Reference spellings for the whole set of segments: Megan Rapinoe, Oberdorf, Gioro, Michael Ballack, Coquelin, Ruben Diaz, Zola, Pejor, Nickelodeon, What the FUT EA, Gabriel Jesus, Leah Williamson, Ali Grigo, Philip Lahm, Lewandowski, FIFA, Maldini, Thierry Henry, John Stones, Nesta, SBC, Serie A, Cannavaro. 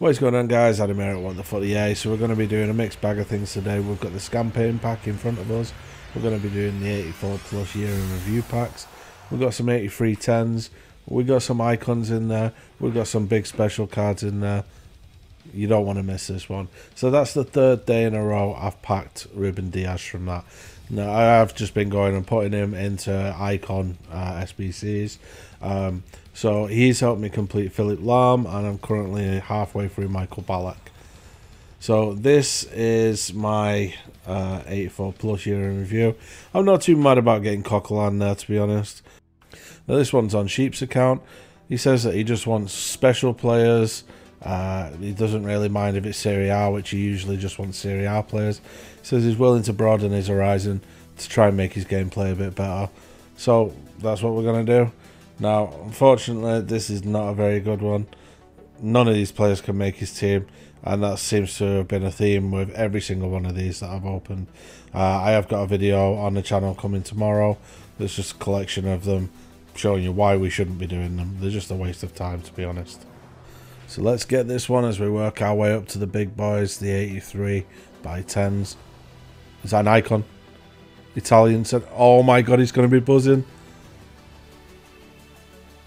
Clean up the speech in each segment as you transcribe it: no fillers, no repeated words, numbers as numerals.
What is going on, guys? Adam here at What the FUT EA. So we're going to be doing a mixed bag of things today. We've got the campaign pack in front of us. We're going to be doing the 84 plus year in review packs. We've got some 83 10s. We've got some icons in there. We've got some big special cards in there. You don't want to miss this one. So that's the third day in a row I've packed Ruben Diaz from that. Now I have just been going and putting him into icon SBCs. So he's helped me complete Philip Lahm, and I'm currently halfway through Michael Ballack. So this is my 84 plus year in review. I'm not too mad about getting Coquelin there, to be honest. Now this one's on Sheep's account. He says that he just wants special players. He doesn't really mind if it's Serie A, which he usually just wants Serie A players. He says he's willing to broaden his horizon to try and make his gameplay a bit better. So that's what we're going to do. Now, unfortunately, this is not a very good one. None of these players can make his team, and that seems to have been a theme with every single one of these that I've opened. I have got a video on the channel coming tomorrow that's just a collection of them, showing you why we shouldn't be doing them. They're just a waste of time, to be honest. So let's get this one as we work our way up to the big boys, the 83 by 10s. Is that an icon? Italian said, oh my god, he's going to be buzzing.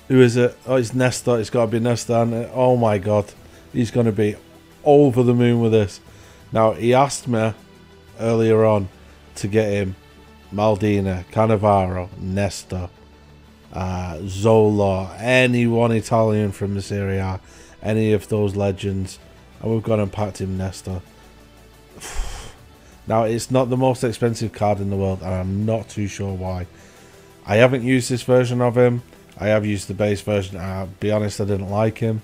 Who is it? Oh, it's Nesta. It's got to be Nesta, isn't it? Oh my god, he's going to be over the moon with this. Now, he asked me earlier on to get him Maldini, Cannavaro, Nesta, Zola, anyone Italian from the Serie A, any of those legends, and we've gone and packed him Nesta. Now, it's not the most expensive card in the world, and I'm not too sure why. I haven't used this version of him. I have used the base version. I'll be honest, I didn't like him.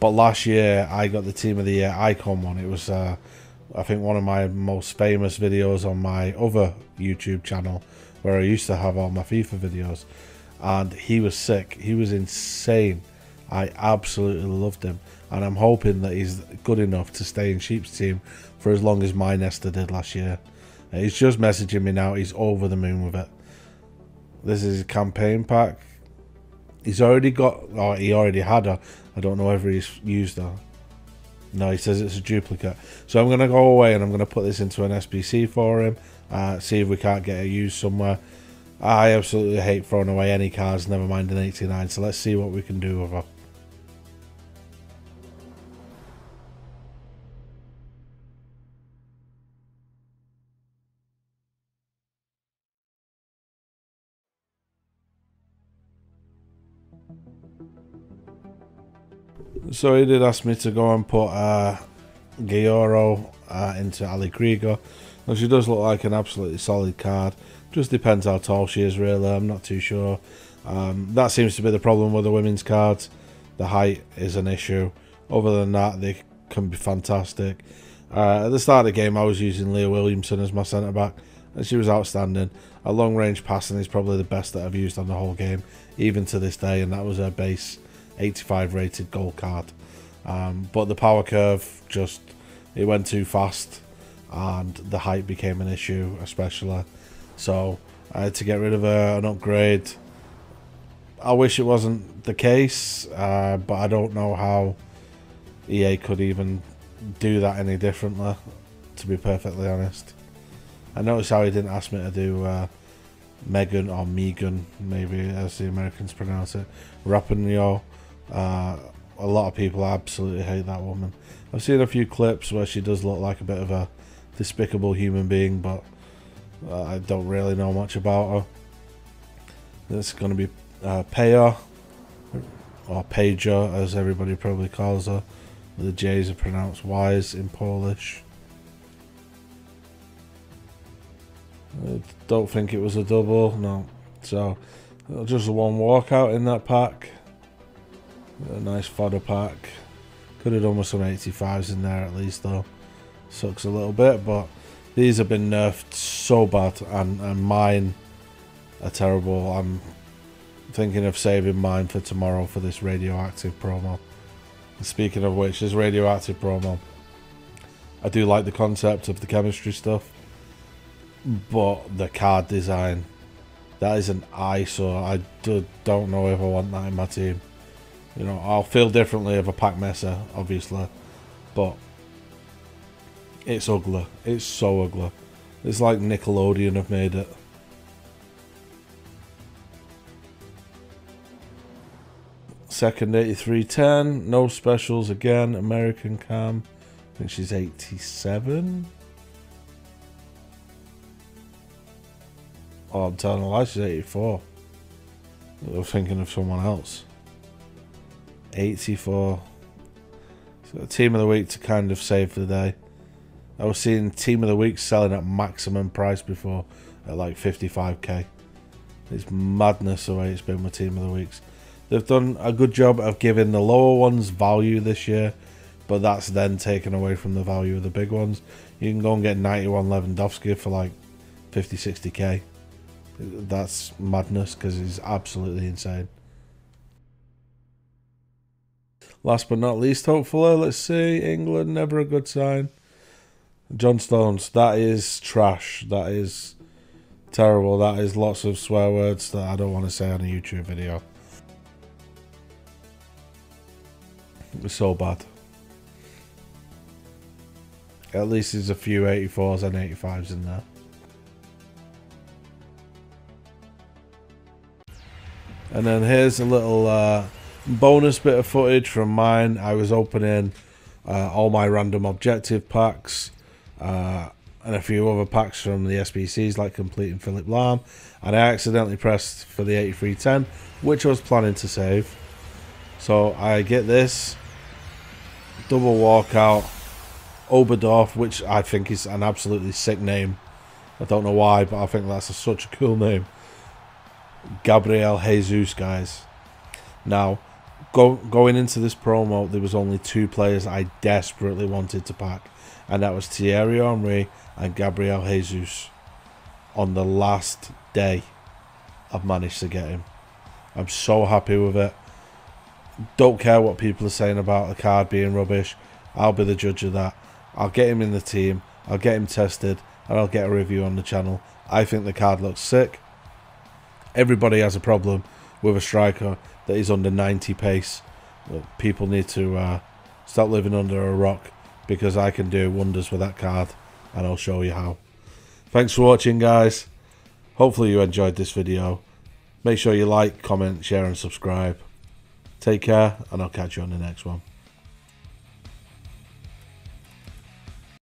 But last year, I got the Team of the Year Icon one. It was, I think, one of my most famous videos on my other YouTube channel, where I used to have all my FIFA videos. And he was sick. He was insane. I absolutely loved him. And I'm hoping that he's good enough to stay in Sheep's team for as long as my Nesta did last year. He's just messaging me now. He's over the moon with it. This is his campaign pack. He's already got, or he already had her. I don't know whether he's used her. No, he says it's a duplicate. So I'm going to go away and I'm going to put this into an SBC for him. See if we can't get her used somewhere. I absolutely hate throwing away any cards, never mind an 89. So let's see what we can do with her. So he did ask me to go and put Gioro into Ali Grigo. Now she does look like an absolutely solid card. Just depends how tall she is, really. I'm not too sure. That seems to be the problem with the women's cards. The height is an issue. Other than that, they can be fantastic. At the start of the game, I was using Leah Williamson as my centre-back, and she was outstanding. Her long-range passing is probably the best that I've used on the whole game, even to this day, and that was her base 85 rated goal card. But the power curve just, it went too fast, and the height became an issue, especially. So I had to get rid of her and upgrade. I wish it wasn't the case, but I don't know how EA could even do that any differently, to be perfectly honest. I noticed how he didn't ask me to do Megan, or Megan, maybe as the Americans pronounce it, Rapinoe. A lot of people absolutely hate that woman. I've seen a few clips where she does look like a bit of a despicable human being, but I don't really know much about her. This is going to be Pejor, or Pejor as everybody probably calls her. The J's are pronounced Y's in Polish. I don't think it was a double, no. So just one walkout in that pack. A nice fodder pack. Could have done with some 85s in there at least, though. Sucks a little bit, but these have been nerfed so bad, and mine are terrible. I'm thinking of saving mine for tomorrow for this radioactive promo. And speaking of which, this radioactive promo, I do like the concept of the chemistry stuff, but the card design, that is an eyesore. I don't know if I want that in my team. You know, I'll feel differently if I pack Messer, obviously. but it's ugly. It's so ugly. It's like Nickelodeon have made it. Second 83.10, no specials again, American Cam. I think she's 87. Oh, I'm telling a lie, she's 84. I'm thinking of someone else. 84. So the team of the week to kind of save the day. I was seeing team of the week selling at maximum price before at like 55k. It's madness the way it's been with team of the weeks. They've done a good job of giving the lower ones value this year, but that's then taken away from the value of the big ones. You can go and get 91 Lewandowski for like 50, 60k. That's madness because he's absolutely insane. Last but not least, hopefully, let's see. England, never a good sign. John Stones, that is trash. That is terrible. That is lots of swear words that I don't want to say on a YouTube video. It was so bad. At least there's a few 84s and 85s in there. And then here's a little bonus bit of footage from mine. I was opening all my random objective packs and a few other packs from the SBCs, like completing Philip Lahm. And I accidentally pressed for the 83.10, which I was planning to save. So I get this. Double walkout, Oberdorf, which I think is an absolutely sick name. I don't know why, but I think that's such a cool name. Gabriel Jesus, guys. Now, going into this promo, there was only two players I desperately wanted to pack, and that was Thierry Henry and Gabriel Jesus. On the last day, I've managed to get him. I'm so happy with it. Don't care what people are saying about the card being rubbish. I'll be the judge of that. I'll get him in the team, I'll get him tested, and I'll get a review on the channel. I think the card looks sick. Everybody has a problem with a striker that is under 90 pace. People need to stop living under a rock, because I can do wonders with that card, and I'll show you how. Thanks for watching, guys. Hopefully you enjoyed this video. Make sure you like, comment, share and subscribe. Take care, and I'll catch you on the next one.